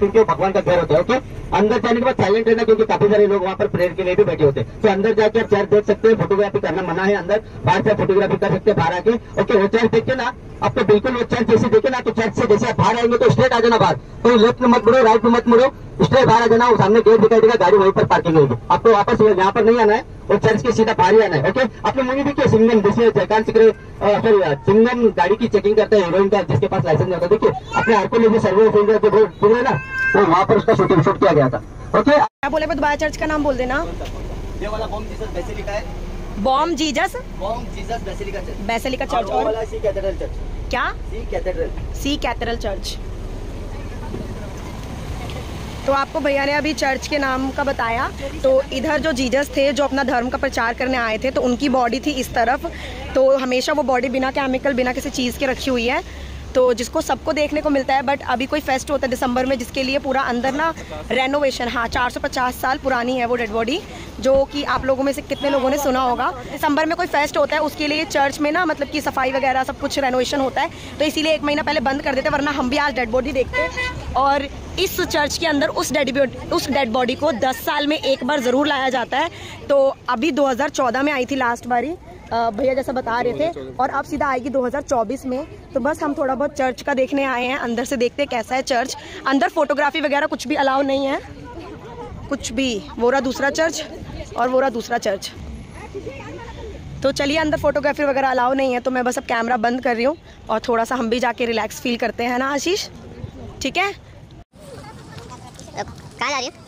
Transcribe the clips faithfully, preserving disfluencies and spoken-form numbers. क्योंकि भगवान का घर होता है। ओके, अंदर जाने के बाद साइलेंट रहना क्योंकि काफी सारे लोग वहाँ पर प्रेयर के लिए भी बैठे होते हैं। तो अंदर जाके आप चर्च देख सकते हैं, फोटोग्राफी करना मना है, अंदर बाहर से फोटोग्राफी कर सकते हैं बाहर आके। ओके, वो चर्च देखे ना आपको, बिल्कुल वो चर्च जैसे देखे ना, तो चर्च से जैसे आप बाहर आएंगे तो स्ट्रेट आ जाना बाहर, तो लेफ्ट में मत मुड़ो, राइट में मत मुड़ो, स्ट्रेट बाहर आ जाना। वो सामने गेट दिखाई देगा, गाड़ी वहीं पर पार्किंग होगी, आपको वापस यहाँ पर नहीं आना है और चर्च के सीधा बाहर ही आना है। ओके, आपने मूवी देखिए सिंघम, जिसमें जयकांत सिकरे सॉरी सिंघम गाड़ी की चेकिंग करता है हीरोइन का, जिसके पास लाइसेंस होता है। देखिए अपने आपको लेकर सर्वे फिर है ना, तो वहाँ पर उसका शूटिंग शूट किया गया था। ओके, क्या बोले, दोबारा चर्च का नाम बोल देना। ये वाला बॉम जीसस बेसिलिका है, Bom Jesus Bom Jesus basilica church, basilica church, और वाला सी कैथेड्रल चर्च, क्या सी कैथेड्रल सी कैथेड्रल चर्च। तो आपको भैया ने अभी चर्च के नाम का बताया। तो इधर जो जीजस थे, जो अपना धर्म का प्रचार करने आए थे, तो उनकी बॉडी थी इस तरफ। तो हमेशा वो बॉडी बिना केमिकल, बिना किसी चीज़ के रखी हुई है, तो जिसको सबको देखने को मिलता है। बट अभी कोई फेस्ट होता है दिसंबर में, जिसके लिए पूरा अंदर ना रेनोवेशन, हाँ चार सौ पचास साल पुरानी है वो डेड बॉडी, जो कि आप लोगों में से कितने लोगों ने सुना होगा। दिसंबर में कोई फेस्ट होता है, उसके लिए चर्च में ना मतलब कि सफाई वगैरह सब कुछ रेनोवेशन होता है, तो इसीलिए एक महीना पहले बंद कर देते, वरना हम भी आज डेड बॉडी देखते। और इस चर्च के अंदर उस डेड उस डेड बॉडी को दस साल में एक बार ज़रूर लाया जाता है। तो अभी दो हज़ार चौदह में आई थी लास्ट बारी, भैया जैसा बता रहे थे, और अब सीधा आएगी दो हज़ार चौबीस में। तो बस हम थोड़ा बहुत चर्च का देखने आए हैं, अंदर से देखते हैं कैसा है चर्च। अंदर फोटोग्राफी वगैरह कुछ भी अलाउ नहीं है, कुछ भी। वो रहा दूसरा चर्च और वो रहा दूसरा चर्च। तो चलिए, अंदर फोटोग्राफी वगैरह अलाउ नहीं है, तो मैं बस अब कैमरा बंद कर रही हूँ और थोड़ा सा हम भी जाके रिलैक्स फील करते हैं ना आशीष, ठीक है। कहाँ जा रही है?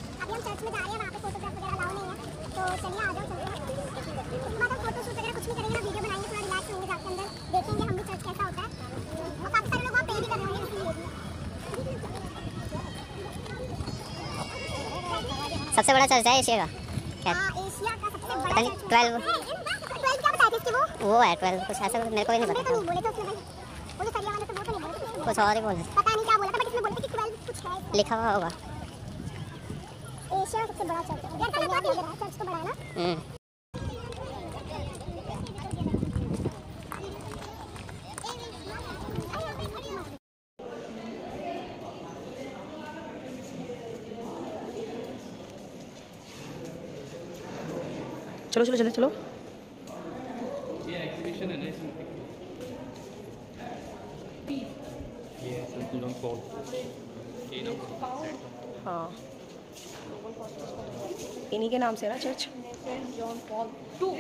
सबसे बड़ा चर्च है एशिया का, क्या ट्वेल्व वो है, ट्वेल्व कुछ ऐसा मेरे को भी नहीं पता, कुछ और ही बोल लिखा हुआ होगा। चलो चलो चलो चलो, ये एग्जीबिशन है ना, इसमें ये सर्कुलर फॉल के नाम से, हां इन्हीं के नाम से ना चर्च, जॉन पॉल टू।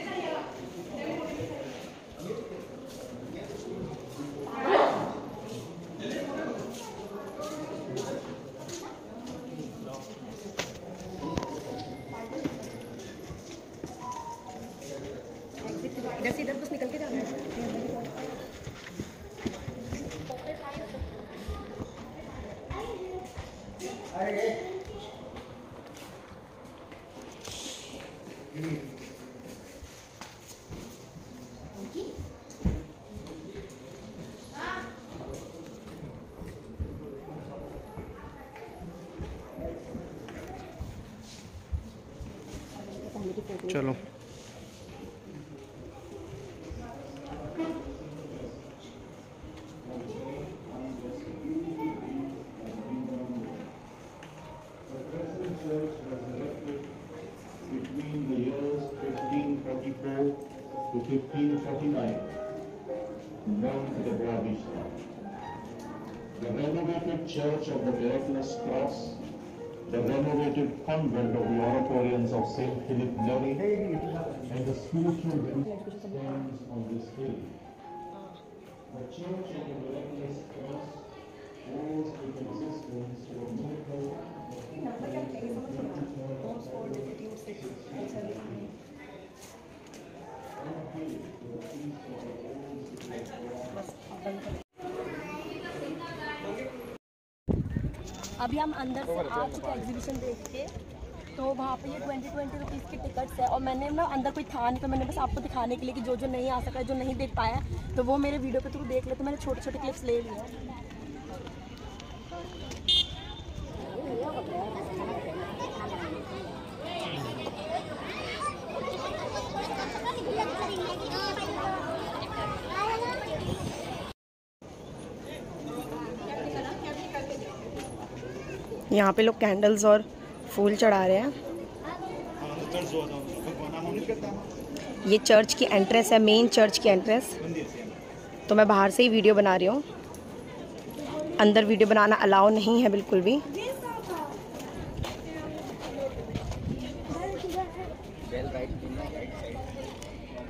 चलो fifteen forty-nine, known to the Goa beach town. The renovated Church of the Miraculous Cross, the renovated convent of the Oratorians of Saint Philip Neri, and the spiritual village stands on this hill. The Church of the Miraculous Cross owes its existence to a miracle of अभी हम अंदर से आ चुके exhibition देख के। तो वहाँ पे ये ट्वेंटी ट्वेंटी रुपीज़ की टिकट्स है, और मैंने ना अंदर कोई था नहीं, तो मैंने बस आपको दिखाने के लिए कि जो जो नहीं आ सका, जो नहीं देख पाया, तो वो मेरे वीडियो के थ्रू देख ले, तो मैंने छोटे छोटे क्लिप्स ले लिए। यहाँ पे लोग कैंडल्स और फूल चढ़ा रहे हैं। ये चर्च की एंट्रेंस है, मेन चर्च की एंट्रेंस। तो मैं बाहर से ही वीडियो बना रही हूँ, अंदर वीडियो बनाना अलाउ नहीं है बिल्कुल भी।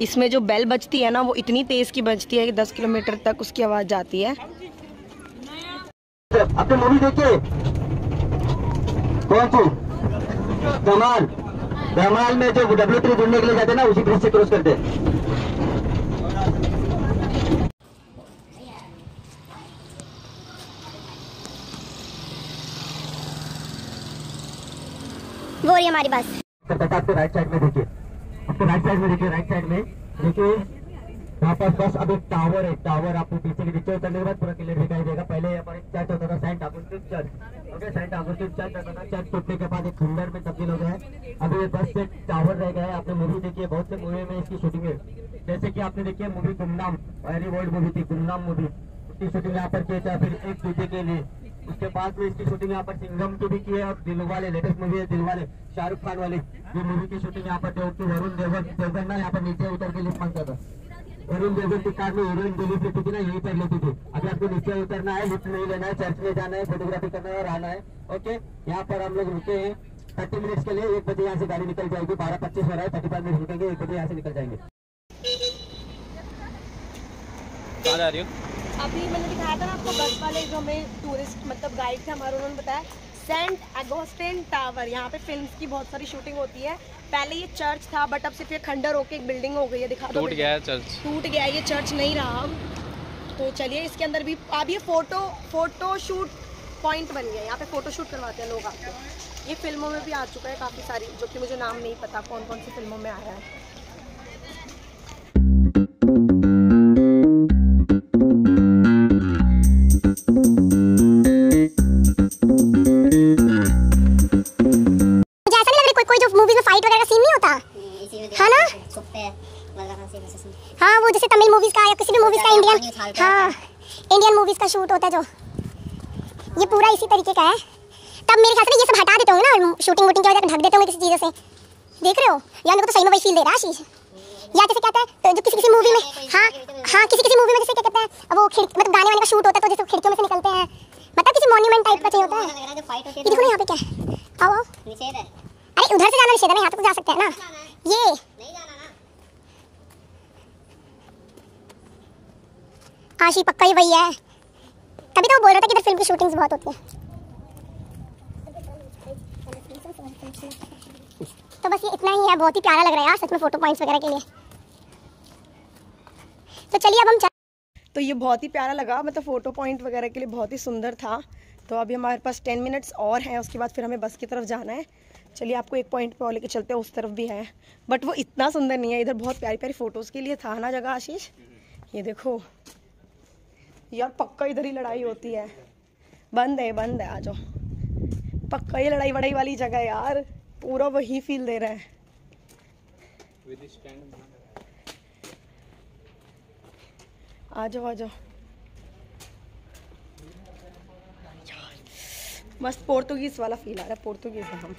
इसमें जो बेल बजती है ना, वो इतनी तेज़ की बजती है कि दस किलोमीटर तक उसकी आवाज़ जाती है। अपनी मूवी देखिए, कौन सी? धमाल। धमाल में जो डब्ल्यू थ्री ढूंढने के लिए जाते हैं ना, उसी ब्रिज से क्रॉस करते हैं। वो रही हमारी बस। आपके राइट साइड में देखिए, आपके राइट साइड में देखिए, राइट साइड में देखिए, यहाँ पर बस। अब एक टावर है, टावर आपको पीछे के नीचे उतरने के बाद पूरा क्लियर दिखाई देगा। पहले यहाँ पर एक चर्च होता था, Saint Augustine church. Okay, Saint Augustine church होता था, चर्च टूटने के बाद एक खंडर में तब्दील हो गया है। अभी बस से टावर रह गया है। आपने मूवी देखी है, बहुत से मूवी में इसकी शूटिंग है, जैसे की आपने देखी है मूवी गुमनाम, अरे वर्ल्ड मूवी थी गुमनाम मूवी, उसकी शूटिंग यहाँ पर किया था। फिर एक दूसरे के लिए उसके बाद में इसकी शूटिंग यहाँ पर सिंघम की भी की है। और दिल वाले लेटेस्ट मूवी है, दिल वाले शाहरुख खान वाली, ये मूवी की शूटिंग यहाँ पर वरुण देवन देवन ना यहाँ पर नीचे उतर के लिफ्ट मांगता था। वरुण देवन की कार में हीरोइन डिलीवरी थी ना, यही कर लेती थी। अभी आपको नीचे उतरना है, लिफ्ट नहीं लेना है, चर्च में जाना है, फोटोग्राफी करना है और आना है। ओके, यहाँ पर हम लोग रुके हैं थर्टी मिनट्स के लिए। एक बजे यहाँ से गाड़ी निकल जाएगी, बारह पच्चीस हो रहा है, थर्टी फाइव मिनट रुकेंगे, एक बजे यहाँ से निकल जाएंगे। अभी मैंने दिखाया था ना आपको, बस वाले जो हमें टूरिस्ट मतलब गाइड थे हमारे, उन्होंने बताया सेंट ऑगस्टिन टावर, यहाँ पे फिल्म्स की बहुत सारी शूटिंग होती है। पहले ये चर्च था, बट अब सिर्फ ये खंडर होके एक बिल्डिंग हो गई है। दिखा दो, टूट गया है चर्च, टूट गया ये चर्च, नहीं रहा अब तो। चलिए इसके अंदर भी अब ये फोटो फोटो शूट पॉइंट बन गया, यहाँ पे फोटो शूट करवाते हैं लोग आपको। ये फिल्मों में भी आ चुका है काफ़ी सारी, जो कि मुझे नाम नहीं पता कौन कौन सी फिल्मों में आया है। हाँ, वो जैसे तमिल मूवीज का या किसी भी मूवीज का, इंडियन, हाँ इंडियन मूवीज का शूट होता है जो, ये पूरा इसी तरीके का है। तब मेरे ख्याल से ये सब हटा देते होंगे ना, शूटिंग वूटिंग की वजह से ढक देते होंगे किसी चीज़ से। देख रहे हो यार, मेरे को तो सही में वही फील दे रहा है आशीष। या जैसे कहता है तो जो किसी किसी मूवी में, हाँ हाँ किसी किसी मूवी में जैसे क्या कहता है वो, मतलब गाने वाने का शूट होता है तो जैसे खिड़कियों में से निकलते हैं, मतलब किसी मॉन्यूमेंट टाइप का चाहिए होता है। देखो ना यहाँ पे क्या है, आओ आओ, अरे उधर से जाना निषेध है, यहाँ तक जा सकते हैं ना। ये आशी पक्का ही वही है, तभी तो वो बोल रहा था कि इधर फिल्म की शूटिंग्स बहुत होती हैं। तो बस ये इतना ही है, बहुत ही प्यारा लग रहा है यार सच में, फोटो पॉइंट्स वगैरह के लिए। तो चलिए अब हम चल... तो ये बहुत ही प्यारा लगा, मतलब फ़ोटो पॉइंट वगैरह के लिए बहुत ही सुंदर था। तो अभी हमारे पास टेन मिनट्स और हैं, उसके बाद फिर हमें बस की तरफ जाना है। चलिए आपको एक पॉइंट पर और लेकर चलते हैं, उस तरफ भी है बट वो इतना सुंदर नहीं है। इधर बहुत प्यारी प्यारी फ़ोटोज़ के लिए था ना जगह आशीष। ये देखो यार, पक्का इधर ही लड़ाई होती है। बंद है, बंद है, आ जाओ। पक्का ये लड़ाई वड़ाई वाली जगह यार, पूरा वही फील दे रहा है। आ जाओ आ जाओ। मस्त पोर्तुगीज वाला फील आ रहा है, पोर्तुगीज है हम।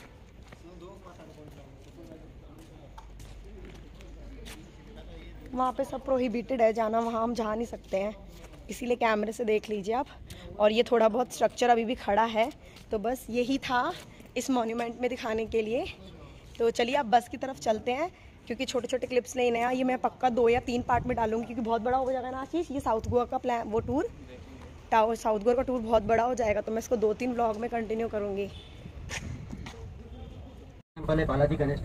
वहाँ पे सब प्रोहिबिटेड है जाना, वहाँ हम जा नहीं सकते हैं, इसीलिए कैमरे से देख लीजिए आप। और ये थोड़ा बहुत स्ट्रक्चर अभी भी खड़ा है। तो बस यही था इस मॉन्यूमेंट में दिखाने के लिए। तो चलिए आप बस की तरफ चलते हैं, क्योंकि छोटे छोटे क्लिप्स नहीं नया, ये मैं पक्का दो या तीन पार्ट में डालूंगी, क्योंकि बहुत बड़ा हो जाएगा ना आशीष। ये साउथ गोवा का प्लान, वो टूर टावर साउथ गोवा का टूर बहुत बड़ा हो जाएगा, तो मैं इसको दो तीन ब्लॉग में कंटिन्यू करूँगी। बालाजी गणेश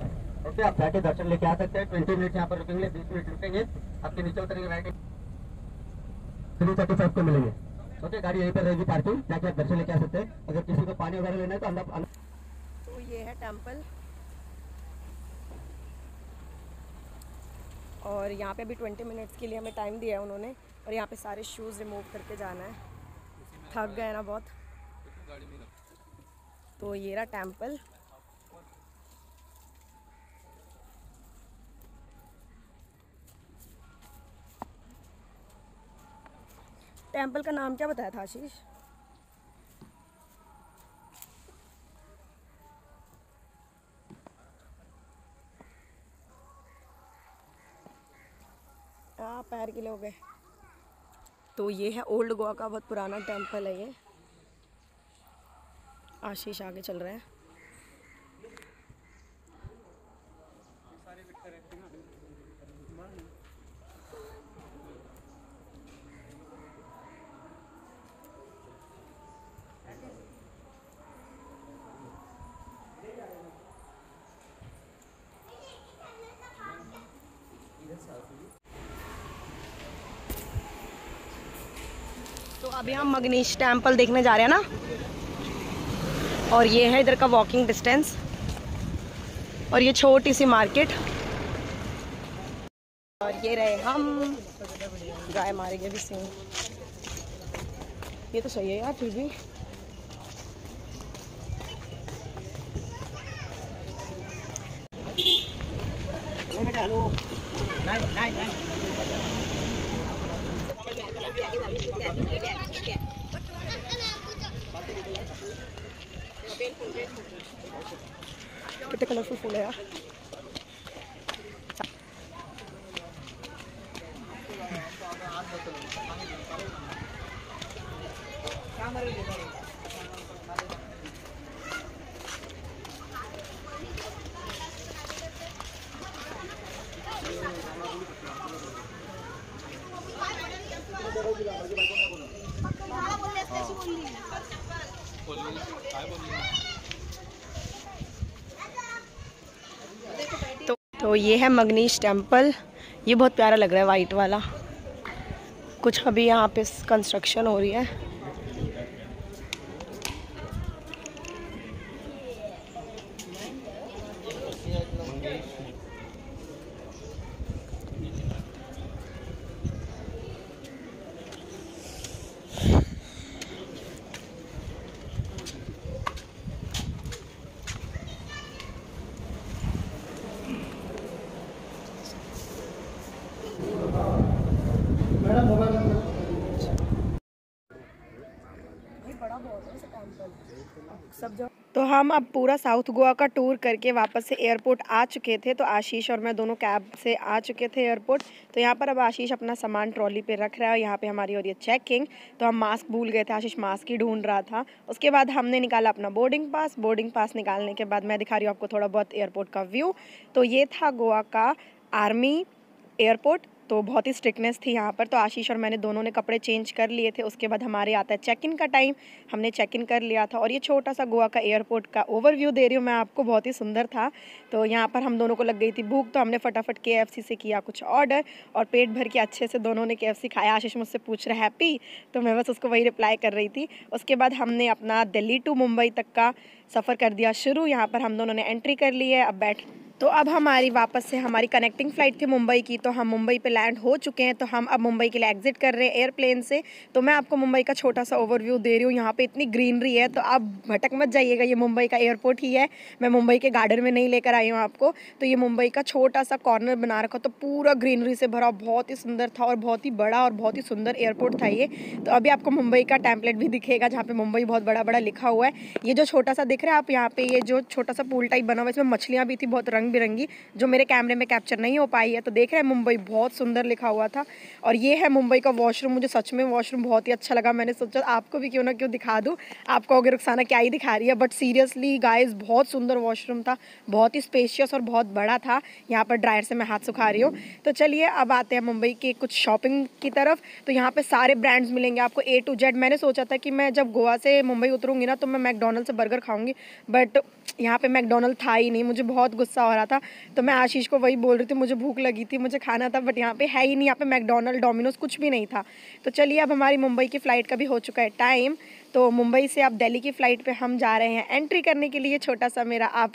आप जाके दर्शन लेके आ सकते हैं। ट्वेंटी मिनट यहाँ पर रुकेंगे, बीस मिनट रुकेंगे, आपके नीचे उतरेंगे, राइट थ्री थर्टी फाइव को मिलेंगे। ओके, गाड़ी यहीं पर रहेगी पार्किंग, जाके आप दर्शन लेके आ सकते हैं। अगर किसी को पानी वगैरह लेना है तो अंदर। तो ये है टेम्पल, और यहाँ पे अभी ट्वेंटी मिनट्स के लिए हमें टाइम दिया है उन्होंने, और यहाँ पे सारे शूज़ रिमूव करके जाना है। थक गए ना बहुत। तो ये रहा टेम्पल, टेम्पल का नाम क्या बताया था आशीष? पैर गीले हो गए। तो ये है ओल्ड गोवा का बहुत पुराना टेम्पल है ये। आशीष आगे चल रहे हैं। तो अभी हम मंगेश टेम्पल देखने जा रहे हैं ना, और ये है इधर का वॉकिंग डिस्टेंस। और ये छोटी सी मार्केट, और ये रहे हम। गाय मारेंगे भी सिंह, ये तो सही है यार। फिर भी कितने कलरफुल फूल है यार। तो, तो ये है मंगेश टेम्पल। ये बहुत प्यारा लग रहा है वाइट वाला। कुछ अभी यहाँ पे कंस्ट्रक्शन हो रही है। तो हम अब पूरा साउथ गोवा का टूर करके वापस से एयरपोर्ट आ चुके थे। तो आशीष और मैं दोनों कैब से आ चुके थे एयरपोर्ट। तो यहाँ पर अब आशीष अपना सामान ट्रॉली पे रख रहा है, और यहाँ पे हमारी हो रही है चेकिंग। तो हम मास्क भूल गए थे, आशीष मास्क ही ढूंढ रहा था। उसके बाद हमने निकाला अपना बोर्डिंग पास। बोर्डिंग पास निकालने के बाद मैं दिखा रही हूँ आपको थोड़ा बहुत एयरपोर्ट का व्यू। तो ये था गोवा का आर्मी एयरपोर्ट। तो बहुत ही स्ट्रिक्टनेस थी यहाँ पर। तो आशीष और मैंने दोनों ने कपड़े चेंज कर लिए थे। उसके बाद हमारे आता है चेक इन का टाइम, हमने चेक इन कर लिया था। और ये छोटा सा गोवा का एयरपोर्ट का ओवरव्यू दे रही हूँ मैं आपको, बहुत ही सुंदर था। तो यहाँ पर हम दोनों को लग गई थी भूख, तो हमने फटाफट के एफ सी से किया कुछ ऑर्डर, और पेट भर के अच्छे से दोनों ने के एफ सी खाया। आशीष मुझसे पूछ रहा है हैप्पी, तो मैं बस उसको वही रिप्लाई कर रही थी। उसके बाद हमने अपना दिल्ली टू मुंबई तक का सफ़र कर दिया शुरू। यहाँ पर हम दोनों ने एंट्री कर ली है। अब बैठ तो अब हमारी वापस से हमारी कनेक्टिंग फ़्लाइट थी मुंबई की। तो हम मुंबई पे लैंड हो चुके हैं। तो हम अब मुंबई के लिए एग्जिट कर रहे हैं एयरप्लेन से। तो मैं आपको मुंबई का छोटा सा ओवरव्यू दे रही हूँ। यहाँ पे इतनी ग्रीनरी है, तो आप भटक मत जाइएगा। ये मुंबई का एयरपोर्ट ही है, मैं मुंबई के गार्डन में नहीं लेकर आई हूँ आपको। तो ये मुंबई का छोटा सा कॉर्नर बना रखा, तो पूरा ग्रीनरी से भरा, बहुत ही सुंदर था, और बहुत ही बड़ा और बहुत ही सुंदर एयरपोर्ट था ये। तो अभी आपको मुंबई का टेम्पलेट भी दिखेगा, जहाँ पर मुंबई बहुत बड़ा बड़ा लिखा हुआ है। ये जो छोटा सा दिख रहा है आप यहाँ पे, ये जो छोटा सा पूल टाइप बना हुआ है, इसमें मछलियाँ भी थी बहुत बिरंगी, जो मेरे कैमरे में कैप्चर नहीं हो पाई है। तो देख रहे हैं मुंबई बहुत सुंदर लिखा हुआ था। और ये है मुंबई का वॉशरूम। मुझे सच में वॉशरूम बहुत ही अच्छा लगा। मैंने सोचा आपको भी क्यों ना क्यों दिखा दूँ। आप कहोगे रुखसाना क्या ही दिखा रही है, बट सीरियसली गाइस बहुत सुंदर वॉशरूम था, बहुत ही स्पेशियस और बहुत बड़ा था। यहाँ पर ड्रायर से मैं हाथ सुखा रही हूँ। तो चलिए अब आते हैं मुंबई के कुछ शॉपिंग की तरफ। तो यहाँ पर सारे ब्रांड्स मिलेंगे आपको ए टू जेड। मैंने सोचा था कि मैं जब गोवा से मुंबई उतरूँगी ना, तो मैं मैकडोनल्ड से बर्गर खाऊँगी, बट यहाँ पर मैकडोनल्ड था ही नहीं। मुझे बहुत गुस्सा हो रहा था। तो मैं आशीष को वही बोल रही थी, मुझे भूख लगी थी, मुझे खाना था, बट यहाँ पे है ही नहीं। यहाँ पे मैकडोनल्ड, डोमिनोज कुछ भी नहीं था। तो चलिए अब हमारी मुंबई की फ़्लाइट का भी हो चुका है टाइम। तो मुंबई से आप दिल्ली की फ़्लाइट पे हम जा रहे हैं एंट्री करने के लिए। छोटा सा मेरा आप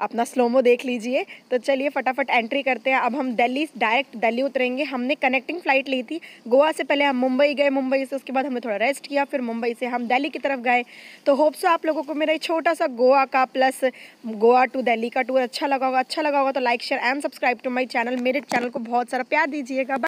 अपना स्लोमो देख लीजिए। तो चलिए फटाफट एंट्री करते हैं। अब हम दिल्ली डायरेक्ट दिल्ली उतरेंगे। हमने कनेक्टिंग फ़्लाइट ली थी गोवा से, पहले हम मुंबई गए, मुंबई से उसके बाद हमने थोड़ा रेस्ट किया, फिर मुंबई से हम दिल्ली की तरफ गए। तो होप्स आप लोगों को मेरा ये छोटा सा गोवा का प्लस गोवा टू दिल्ली का टूर अच्छा लगा होगा। अच्छा लगा होगा तो like share and subscribe to my channel. मेरे चैनल को बहुत सारा प्यार दीजिएगा।